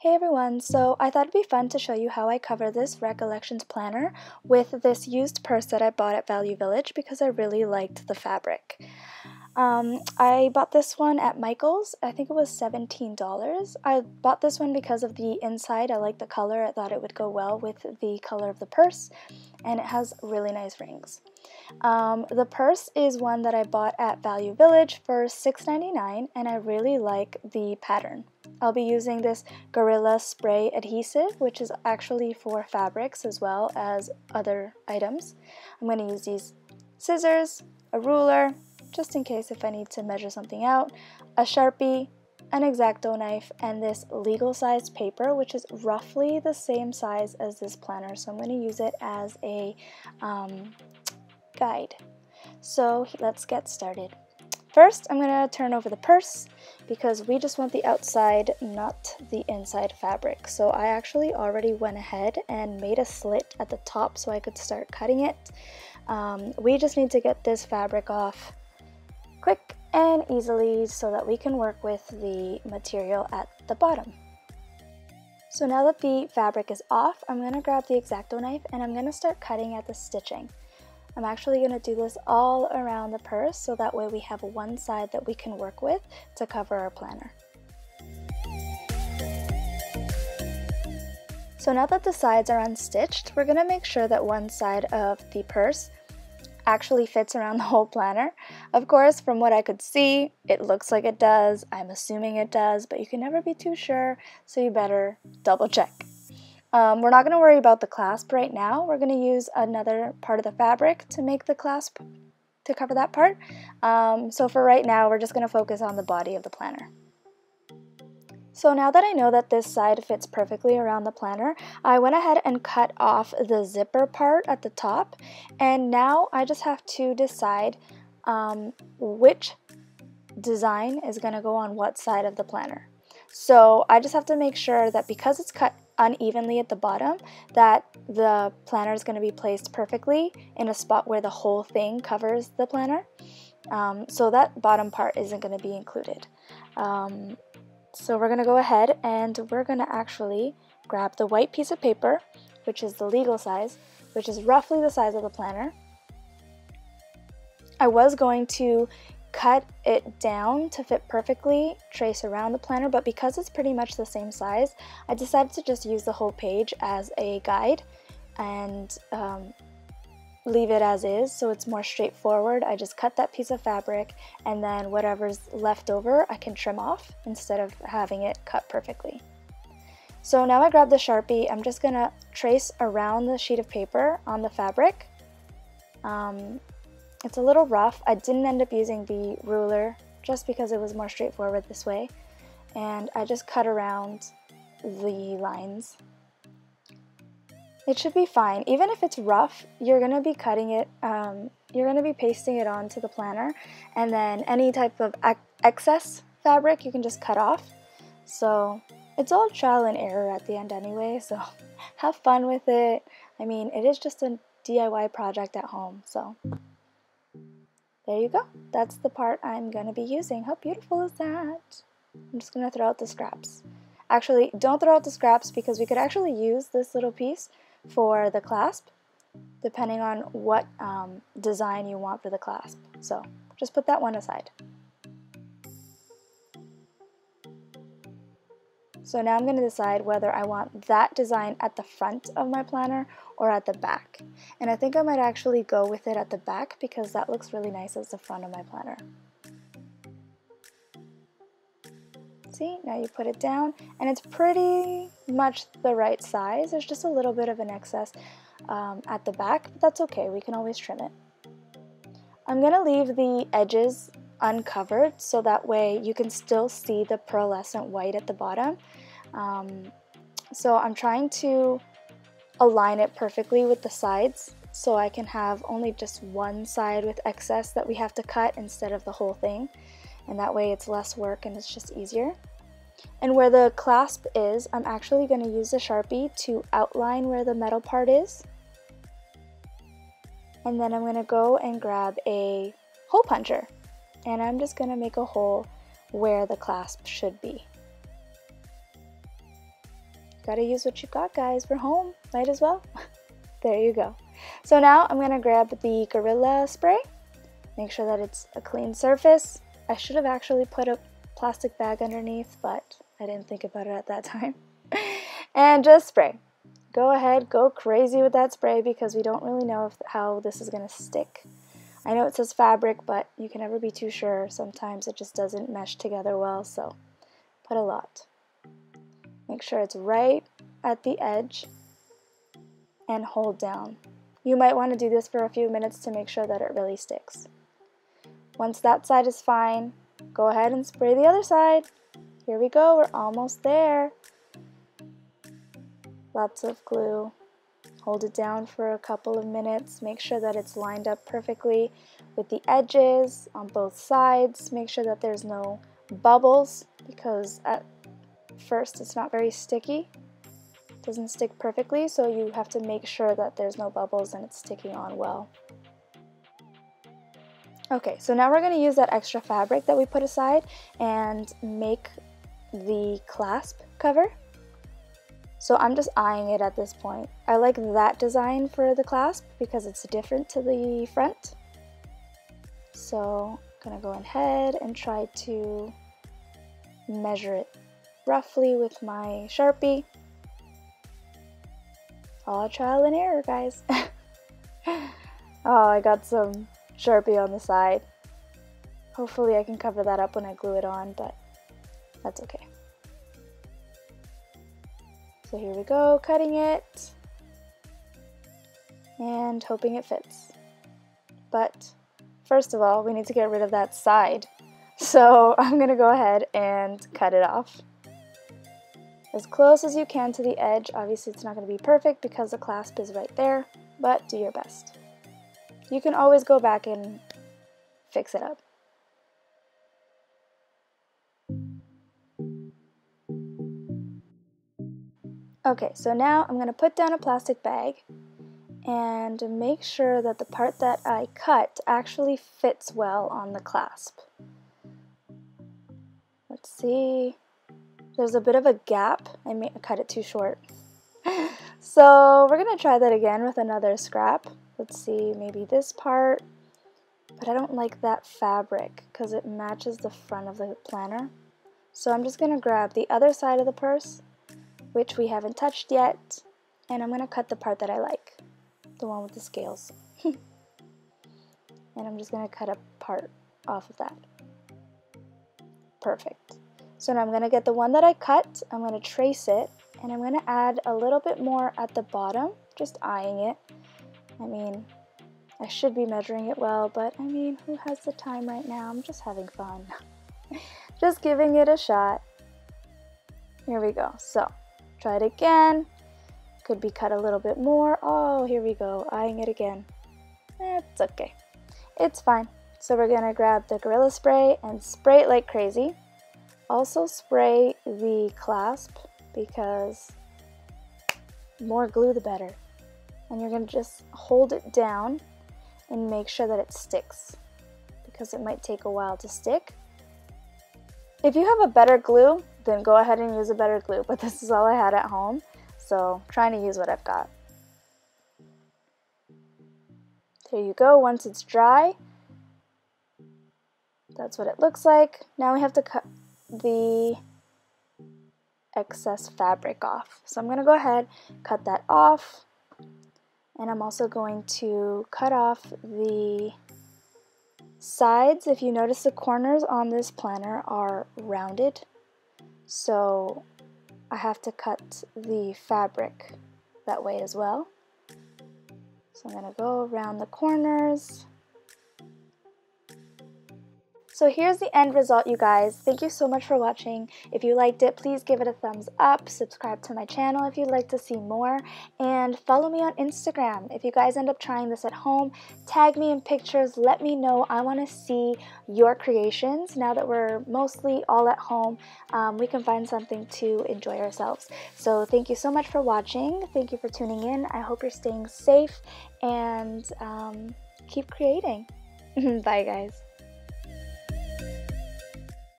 Hey everyone, so I thought it'd be fun to show you how I cover this Recollections planner with this used purse that I bought at Value Village because I really liked the fabric. I bought this one at Michael's. I think it was $17. I bought this one because of the inside. I like the color. I thought it would go well with the color of the purse, and it has really nice rings. The purse is one that I bought at Value Village for $6.99, and I really like the pattern. I'll be using this Gorilla Spray Adhesive, which is actually for fabrics as well as other items. I'm going to use these scissors, a ruler, just in case if I need to measure something out, a Sharpie, an X-Acto knife, and this legal sized paper, which is roughly the same size as this planner, so I'm going to use it as a guide. So let's get started. First, I'm going to turn over the purse because we just want the outside, not the inside fabric. So I actually already went ahead and made a slit at the top so I could start cutting it. We just need to get this fabric off quick and easily so that we can work with the material at the bottom. So now that the fabric is off, I'm going to grab the X-Acto knife and I'm going to start cutting at the stitching. I'm actually going to do this all around the purse so that way we have one side that we can work with to cover our planner. So now that the sides are unstitched, we're going to make sure that one side of the purse actually fits around the whole planner. Of course, from what I could see, it looks like it does. I'm assuming it does, but you can never be too sure, so you better double check. We're not going to worry about the clasp right now. We're going to use another part of the fabric to make the clasp to cover that part. So for right now, we're just going to focus on the body of the planner. So now that I know that this side fits perfectly around the planner, I went ahead and cut off the zipper part at the top, and now I just have to decide which design is going to go on what side of the planner. So I just have to make sure that because it's cut unevenly at the bottom, that the planner is going to be placed perfectly in a spot where the whole thing covers the planner. So that bottom part isn't going to be included. So we're going to go ahead and we're going to actually grab the white piece of paper, which is the legal size, which is roughly the size of the planner. I was going to cut it down to fit perfectly, trace around the planner, but because it's pretty much the same size, I decided to just use the whole page as a guide and leave it as is, so it's more straightforward. I just cut that piece of fabric, and then whatever's left over I can trim off instead of having it cut perfectly. So now I grab the Sharpie. I'm just gonna trace around the sheet of paper on the fabric. It's a little rough. I didn't end up using the ruler just because it was more straightforward this way, and I just cut around the lines. It should be fine. Even if it's rough, you're going to be cutting it, you're going to be pasting it onto the planner, and then any type of excess fabric you can just cut off. So it's all trial and error at the end anyway, so have fun with it. I mean, it is just a DIY project at home, so there you go. That's the part I'm going to be using. How beautiful is that? I'm just going to throw out the scraps. Actually, don't throw out the scraps because we could actually use this little piece for the clasp, depending on what design you want for the clasp. So just put that one aside. So now I'm going to decide whether I want that design at the front of my planner or at the back. And I think I might actually go with it at the back because that looks really nice as the front of my planner. See, now you put it down and it's pretty much the right size. There's just a little bit of an excess at the back, but that's okay. We can always trim it. I'm going to leave the edges uncovered so that way you can still see the pearlescent white at the bottom. So I'm trying to align it perfectly with the sides so I can have only just one side with excess that we have to cut instead of the whole thing, and that way it's less work and it's just easier. And where the clasp is, I'm actually going to use the Sharpie to outline where the metal part is, and then I'm going to go and grab a hole puncher. And I'm just going to make a hole where the clasp should be. Gotta use what you got, guys. We're home. Might as well. There you go. So now I'm gonna grab the Gorilla Spray. Make sure that it's a clean surface. I should have actually put a plastic bag underneath, but I didn't think about it at that time. And just spray. Go ahead, go crazy with that spray, because we don't really know how this is gonna stick. I know it says fabric, but you can never be too sure. Sometimes it just doesn't mesh together well, so put a lot. Make sure it's right at the edge and hold down. You might want to do this for a few minutes to make sure that it really sticks. Once that side is fine, go ahead and spray the other side. Here we go, we're almost there. Lots of glue. Hold it down for a couple of minutes. Make sure that it's lined up perfectly with the edges on both sides. Make sure that there's no bubbles, because at first it's not very sticky. It doesn't stick perfectly, so you have to make sure that there's no bubbles and it's sticking on well. Okay, so now we're going to use that extra fabric that we put aside and make the clasp cover. So I'm just eyeing it at this point. I like that design for the clasp because it's different to the front. So I'm gonna go ahead and try to measure it roughly with my Sharpie. All trial and error, guys. Oh, I got some Sharpie on the side. Hopefully I can cover that up when I glue it on, but that's okay. So here we go, cutting it and hoping it fits. But first of all, we need to get rid of that side. So I'm gonna go ahead and cut it off. As close as you can to the edge. Obviously it's not gonna be perfect because the clasp is right there, but do your best. You can always go back and fix it up. Okay, so now I'm going to put down a plastic bag and make sure that the part that I cut actually fits well on the clasp. Let's see, there's a bit of a gap. I cut it too short. So we're going to try that again with another scrap. Let's see, maybe this part, but I don't like that fabric because it matches the front of the planner. So I'm just going to grab the other side of the purse, which we haven't touched yet, and I'm going to cut the part that I like, the one with the scales. And I'm just going to cut a part off of that. Perfect. So now I'm going to get the one that I cut, I'm going to trace it, and I'm going to add a little bit more at the bottom, just eyeing it. I mean, I should be measuring it well, but I mean, who has the time right now? I'm just having fun. Just giving it a shot. Here we go. So try it again. Could be cut a little bit more. Oh, here we go. Eyeing it again. It's okay. It's fine. So we're going to grab the Gorilla Spray and spray it like crazy. Also spray the clasp because more glue the better. And you're going to just hold it down and make sure that it sticks, because it might take a while to stick. If you have a better glue, then go ahead and use a better glue, but this is all I had at home, so I'm trying to use what I've got. There you go, once it's dry, that's what it looks like. Now we have to cut the excess fabric off. So I'm going to go ahead, cut that off, and I'm also going to cut off the sides. If you notice, the corners on this planner are rounded, so I have to cut the fabric that way as well. So I'm going to go around the corners. So here's the end result, you guys. Thank you so much for watching. If you liked it, please give it a thumbs up, subscribe to my channel if you'd like to see more, and follow me on Instagram. If you guys end up trying this at home, tag me in pictures, let me know. I wanna see your creations. Now that we're mostly all at home, we can find something to enjoy ourselves. So thank you so much for watching. Thank you for tuning in. I hope you're staying safe, and keep creating. Bye, guys.